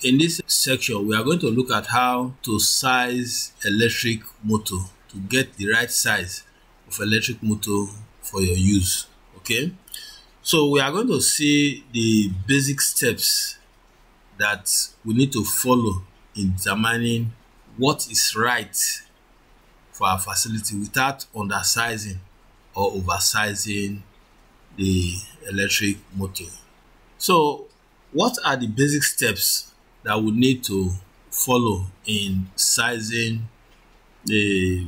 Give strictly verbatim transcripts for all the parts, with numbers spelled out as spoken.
In this section, we are going to look at how to size electric motor, to get the right size of electric motor for your use. Okay, so we are going to see the basic steps that we need to follow in determining what is right for our facility without undersizing or oversizing the electric motor. So what are the basic steps that we need to follow in sizing the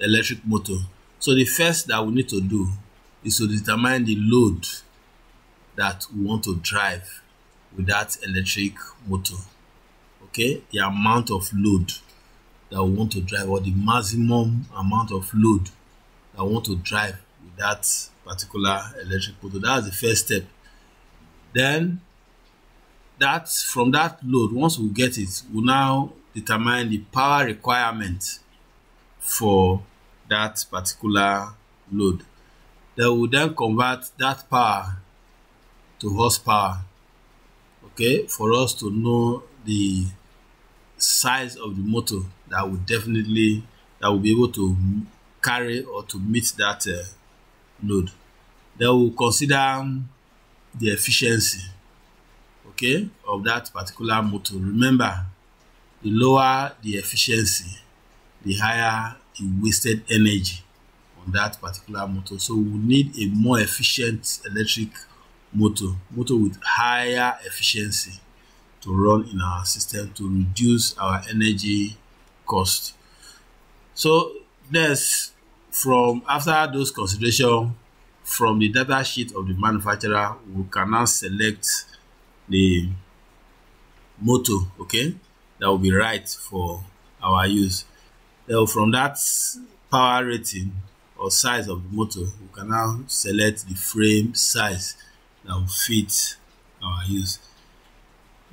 electric motor? So the first that we need to do is to determine the load that we want to drive with that electric motor. Okay, the amount of load that we want to drive, or the maximum amount of load that we want to drive with that particular electric motor. That's the first step. Then that from that load, once we get it, we now determine the power requirement for that particular load. Then we then convert that power to horsepower, okay, for us to know the size of the motor that will definitely that will be able to carry or to meet that uh, load. Then we'll consider the efficiency, okay, of that particular motor. Remember, the lower the efficiency, the higher the wasted energy on that particular motor. So we need a more efficient electric motor, motor with higher efficiency to run in our system to reduce our energy cost. So next, from after those considerations, from the data sheet of the manufacturer, we can now select the motor, okay, that will be right for our use. Then from that power rating or size of the motor, we can now select the frame size that will fit our use.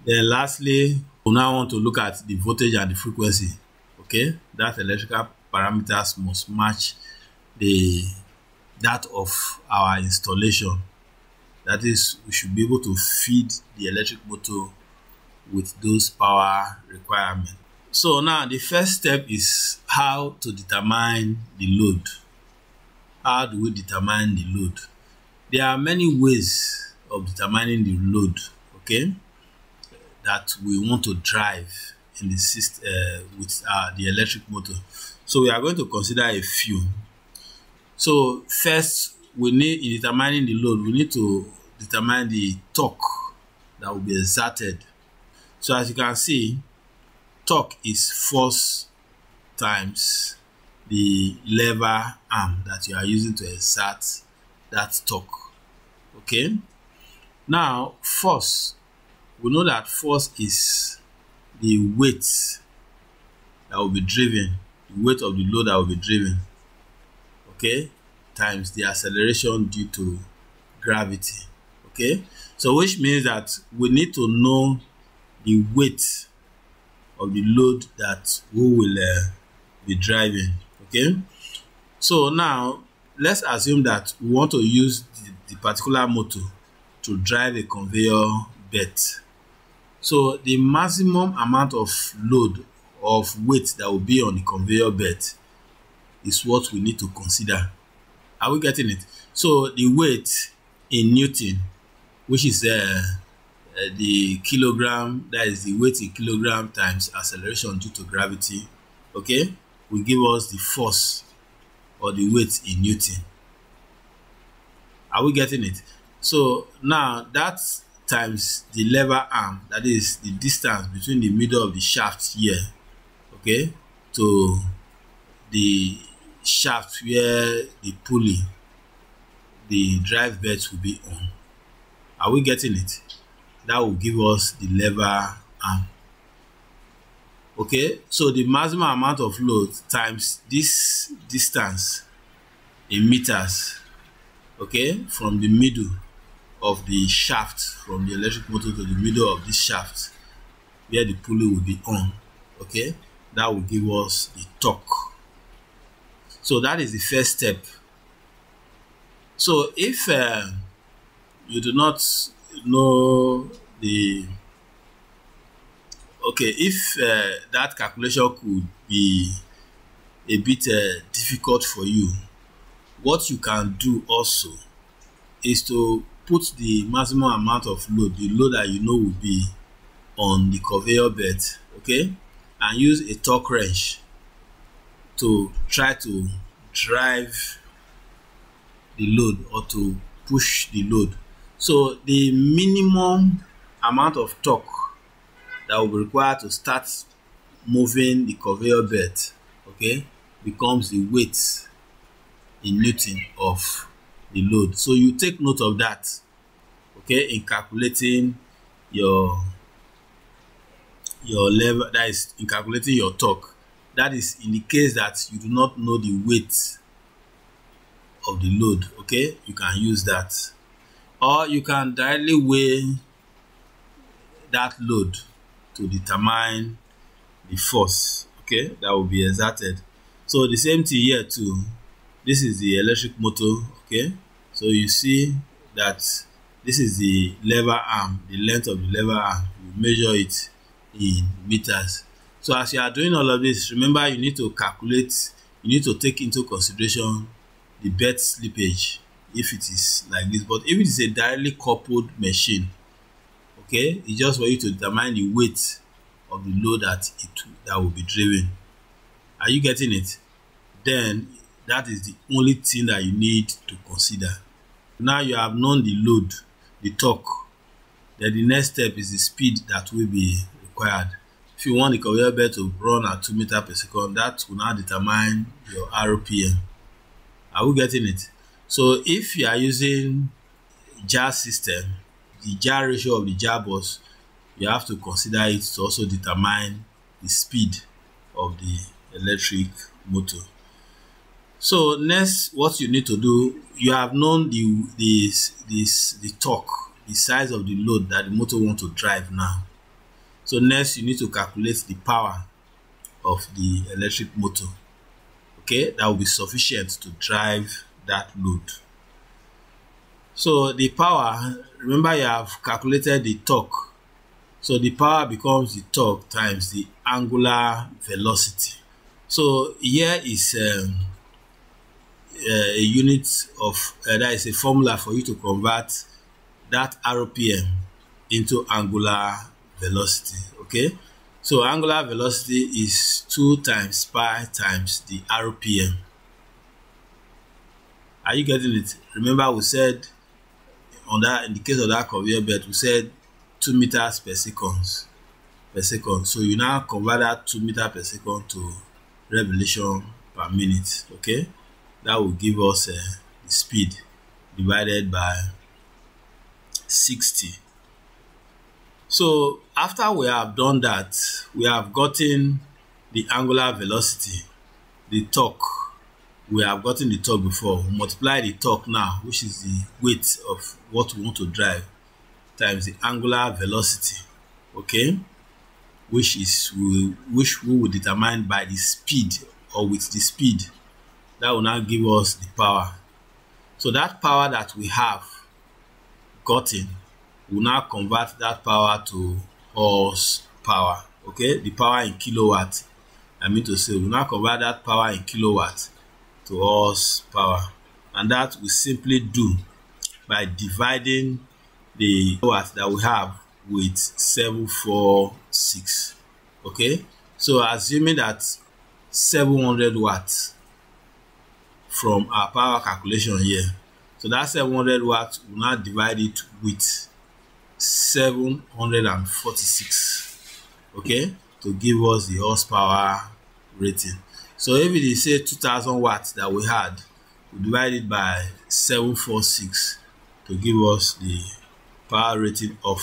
Then lastly, we now want to look at the voltage and the frequency. Okay, that electrical parameters must match the that of our installation. That is, we should be able to feed the electric motor with those power requirements. So now the first step is how to determine the load. How do we determine the load? There are many ways of determining the load, okay, that we want to drive in the system uh, with uh, the electric motor. So we are going to consider a few. So first, we need, in determining the load, we need to determine the torque that will be exerted. So as you can see, torque is force times the lever arm that you are using to exert that torque. Okay, now force, we know that force is the weight that will be driven, the weight of the load that will be driven, okay, times the acceleration due to gravity. Okay, so which means that we need to know the weight of the load that we will uh, be driving. Okay, so now let's assume that we want to use the, the particular motor to drive a conveyor belt. So the maximum amount of load of weight that will be on the conveyor belt is what we need to consider. Are we getting it? So the weight in Newton, which is uh, the kilogram, that is the weight in kilogram times acceleration due to gravity, okay, will give us the force or the weight in Newton. Are we getting it? So now that times the lever arm, that is the distance between the middle of the shaft here, okay, to the shaft where the pulley, the drive belt will be on. Are we getting it? That will give us the lever arm. Okay, so the maximum amount of load times this distance in meters, okay, from the middle of the shaft, from the electric motor to the middle of this shaft where the pulley will be on, okay, that will give us the torque. So that is the first step. So if uh, you do not know the okay, if uh, that calculation could be a bit uh, difficult for you, what you can do also is to put the maximum amount of load, the load that you know will be on the conveyor belt, okay, and use a torque wrench to try to drive the load or to push the load. So the minimum amount of torque that will be required to start moving the conveyor belt, okay, becomes the weight in Newton of the load. So you take note of that, okay, in calculating your your level, that is, in calculating your torque. That is in the case that you do not know the weight of the load, okay, you can use that. Or you can directly weigh that load to determine the force, okay, that will be exerted. So the same thing here too. This is the electric motor, okay. So you see that this is the lever arm, the length of the lever arm. You measure it in meters. So as you are doing all of this, remember you need to calculate, you need to take into consideration the belt slippage if it is like this. But if it is a directly coupled machine, okay, it's just for you to determine the weight of the load that it that will be driven. Are you getting it? Then that is the only thing that you need to consider. Now you have known the load, the torque. Then the next step is the speed that will be required. If you want the conveyor belt to run at two meters per second, that will now determine your R P M. Are we getting it? So if you are using jar system, the jar ratio of the jar bus, you have to consider it to also determine the speed of the electric motor. So next, what you need to do, you have known the this this the torque, the size of the load that the motor wants to drive now. So next, you need to calculate the power of the electric motor, okay, that will be sufficient to drive that load. So the power, remember you have calculated the torque. So the power becomes the torque times the angular velocity. So here is um, a unit of, uh, that is a formula for you to convert that R P M into angular velocity, okay? So angular velocity is two times pi times the R P M. Are you getting it? Remember we said, on that, in the case of that conveyor belt, we said two meters per second. Per second. So you now convert that two meters per second to revolution per minute, okay? That will give us uh, the speed divided by sixty. So after we have done that, we have gotten the angular velocity, the torque. We have gotten the torque before. We multiply the torque now, which is the weight of what we want to drive, times the angular velocity, okay, which is we, which we will determine by the speed, or with the speed. That will now give us the power. So that power that we have gotten, we will now convert that power to horsepower, okay, the power in kilowatt. I mean to say, we will now convert that power in kilowatt to horsepower, and that we simply do by dividing the kilowatt that we have with seven hundred forty-six, okay. So assuming that seven hundred watts from our power calculation here, so that seven hundred watts will now divide it with seven hundred forty-six, okay, to give us the horsepower rating. So if it is say two thousand watts that we had, we divide it by seven hundred forty-six to give us the power rating of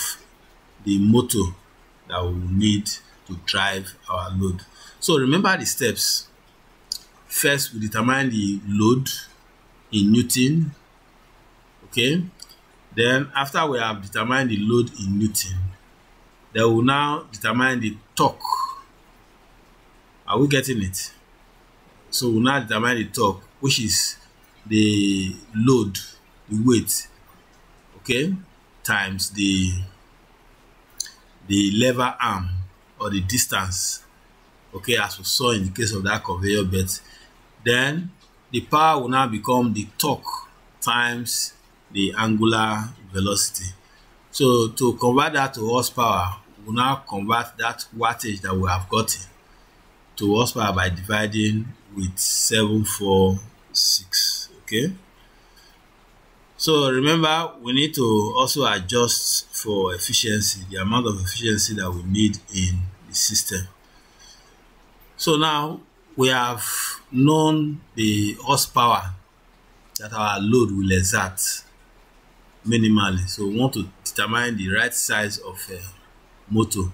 the motor that we will need to drive our load. So remember the steps. First, we determine the load in Newton, okay? Then after we have determined the load in Newton, then we will now determine the torque. Are we getting it? So we now determine the torque, which is the load, the weight, okay, times the the lever arm, or the distance, okay, as we saw in the case of that conveyor belt. Then the power will now become the torque times the angular velocity. So to convert that to horsepower, we will now convert that wattage that we have gotten to horsepower by dividing with seven four six. Okay, so remember, we need to also adjust for efficiency, the amount of efficiency that we need in the system. So now we have known the horsepower that our load will exert minimally, so we want to determine the right size of a motor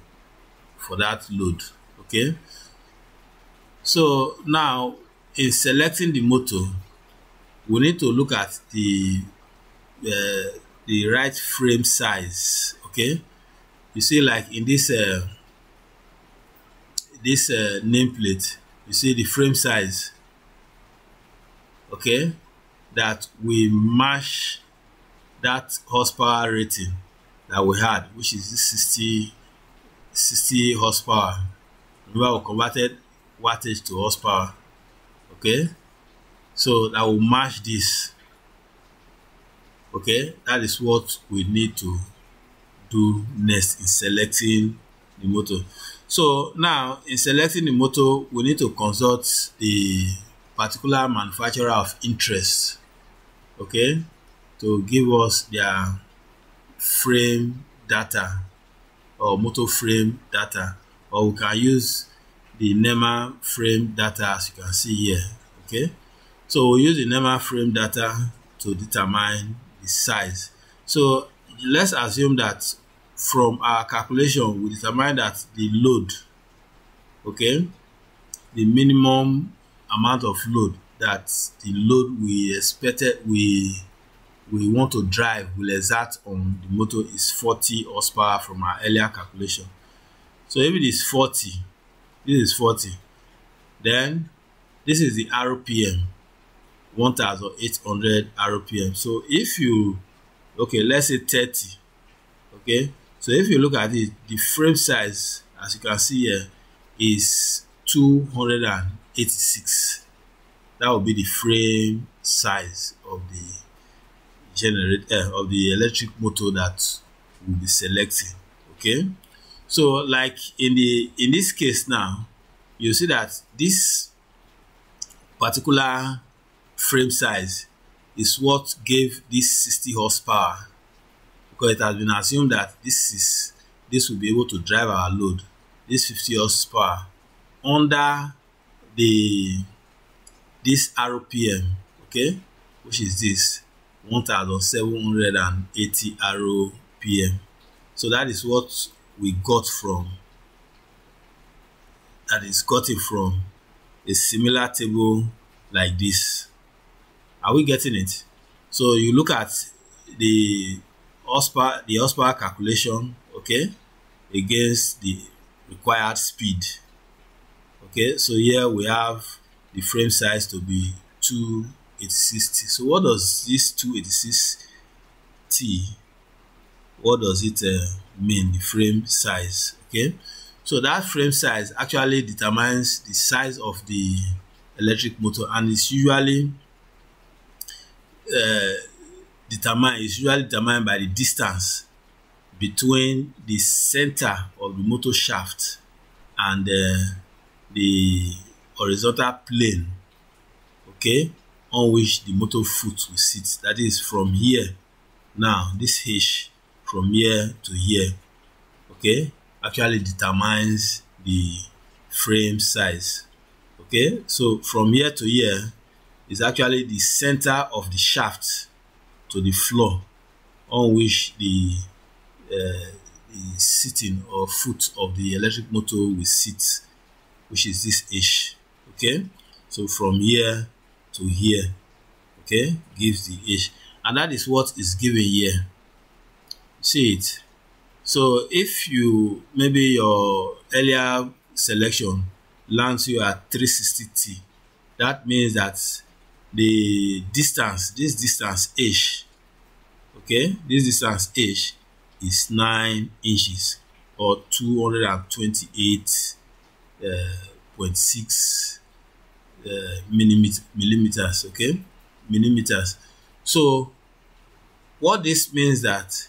for that load. Okay, so now in selecting the motor, we need to look at the uh, the right frame size. Okay, you see, like in this uh, this uh, nameplate, you see the frame size, okay, that we match that horsepower rating that we had, which is sixty horsepower. Remember, we converted wattage to horsepower. Okay, so that will match this. Okay, that is what we need to do next in selecting the motor. So now in selecting the motor, we need to consult the particular manufacturer of interest, okay, to give us their frame data or motor frame data, or we can use the NEMA frame data, as you can see here. Okay, so we'll use the NEMA frame data to determine the size. So let's assume that from our calculation, we determine that the load, okay, the minimum amount of load that the load we expected, we we want to drive, will exert on the motor is forty horsepower from our earlier calculation. So if it is forty, this is forty, then this is the R P M, one thousand eight hundred R P M. So if you, okay, let's say thirty, okay, so if you look at it, the frame size, as you can see here, is two hundred eighty-six. That will be the frame size of the generator, of the electric motor that will be selected. Okay, so like in the in this case now, you see that this particular frame size is what gave this sixty horsepower, because it has been assumed that this is this will be able to drive our load, this fifty horsepower, under the this R P M, okay, which is this one thousand seven hundred eighty R P M. So that is what we got from, that is gotten from a similar table like this. Are we getting it? So you look at the horsepower, the horsepower calculation, okay, against the required speed. Okay, so here we have the frame size to be two eighty-six T. So what does this two eighty-six T, what does it uh, mean, the frame size? Okay, so that frame size actually determines the size of the electric motor, and it's usually uh, determined is usually determined by the distance between the center of the motor shaft and uh, the horizontal plane, okay, on which the motor foot will sit. That is from here, now this H from here to here, okay, actually determines the frame size. Okay, so from here to here is actually the center of the shaft to the floor on which the, uh, the sitting or foot of the electric motor will sit, which is this H. Okay, so from here to here, okay, gives the H, and that is what is given here. See it? So if you, maybe your earlier selection lands you at three sixty T, that means that the distance, this distance H, okay, this distance H is nine inches, or two hundred twenty-eight point six uh, uh, millimeter, millimeters, okay, millimeters. So what this means that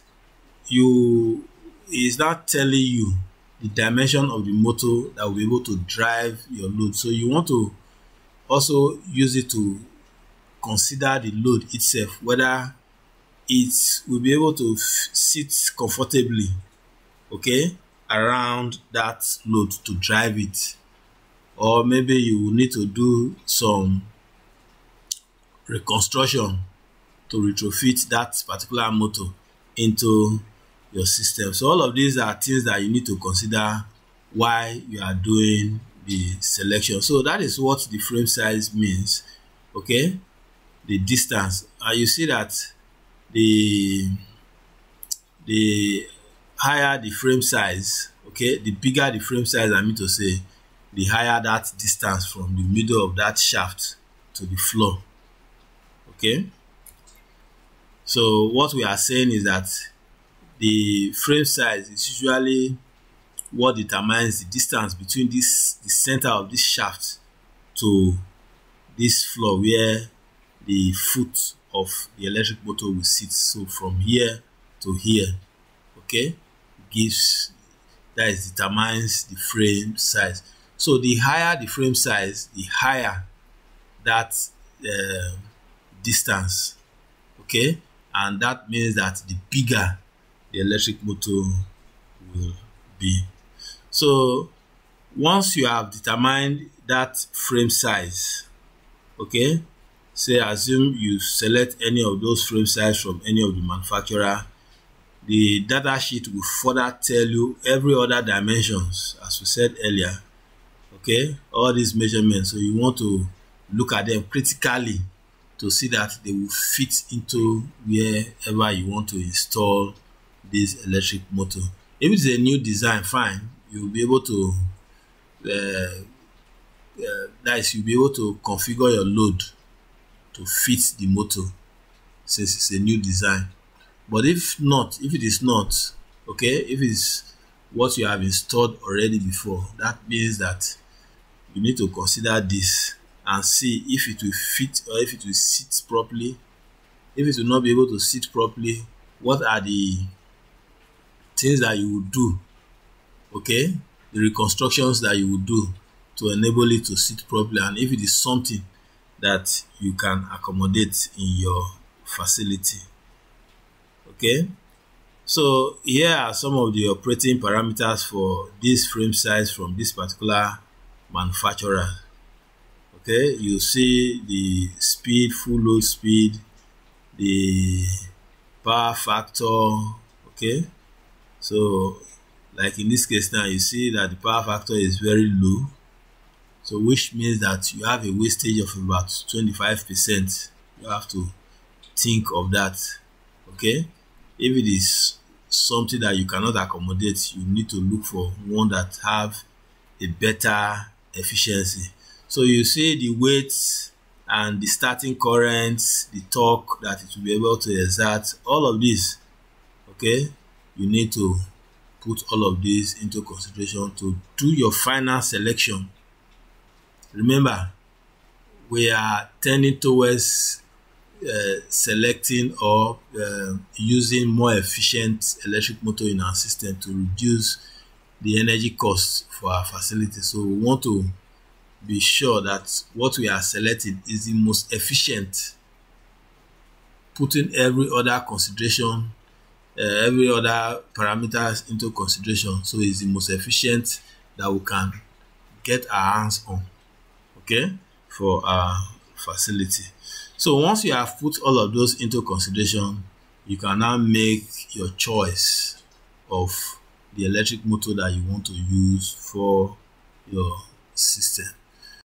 you is not telling you the dimension of the motor that will be able to drive your load. So you want to also use it to consider the load itself, whether it will be able to sit comfortably, okay, around that load to drive it. Or maybe you will need to do some reconstruction to retrofit that particular motor into your system. So all of these are things that you need to consider while you are doing the selection. So that is what the frame size means, okay, the distance. And you see that the the higher the frame size, okay, the bigger the frame size, I mean to say, the higher that distance from the middle of that shaft to the floor, okay. So what we are saying is that the frame size is usually what determines the distance between this the center of this shaft to this floor where the foot of the electric motor will sit. So from here to here, okay, gives that is determines the frame size. So the higher the frame size, the higher that uh, distance, okay, and that means that the bigger the electric motor will be. So once you have determined that frame size, okay, say assume you select any of those frame size from any of the manufacturer, the data sheet will further tell you every other dimensions, as we said earlier, okay, all these measurements. So you want to look at them critically to see that they will fit into wherever you want to install this electric motor. If it's a new design, fine, you'll be able to uh, uh, that is, you'll be able to configure your load to fit the motor since it's a new design. But if not, if it is not, okay, if it's what you have installed already before, that means that you need to consider this and see if it will fit or if it will sit properly. If it will not be able to sit properly, what are the things that you would do, okay, the reconstructions that you would do to enable it to sit properly, and if it is something that you can accommodate in your facility, okay. So here are some of the operating parameters for this frame size from this particular manufacturer, okay. You see the speed, full load speed, the power factor, okay. So like in this case now, you see that the power factor is very low, so which means that you have a wastage of about twenty-five percent. You have to think of that, okay. If it is something that you cannot accommodate, you need to look for one that have a better efficiency. So you see the weights and the starting currents, the torque that it will be able to exert, all of this, okay. You need to put all of this into consideration to do your final selection. Remember, we are tending towards uh, selecting or uh, using more efficient electric motor in our system to reduce the energy costs for our facility. So we want to be sure that what we are selecting is the most efficient, putting every other consideration Uh, every other parameters into consideration, so it's the most efficient that we can get our hands on, okay, for our facility. So once you have put all of those into consideration, you can now make your choice of the electric motor that you want to use for your system.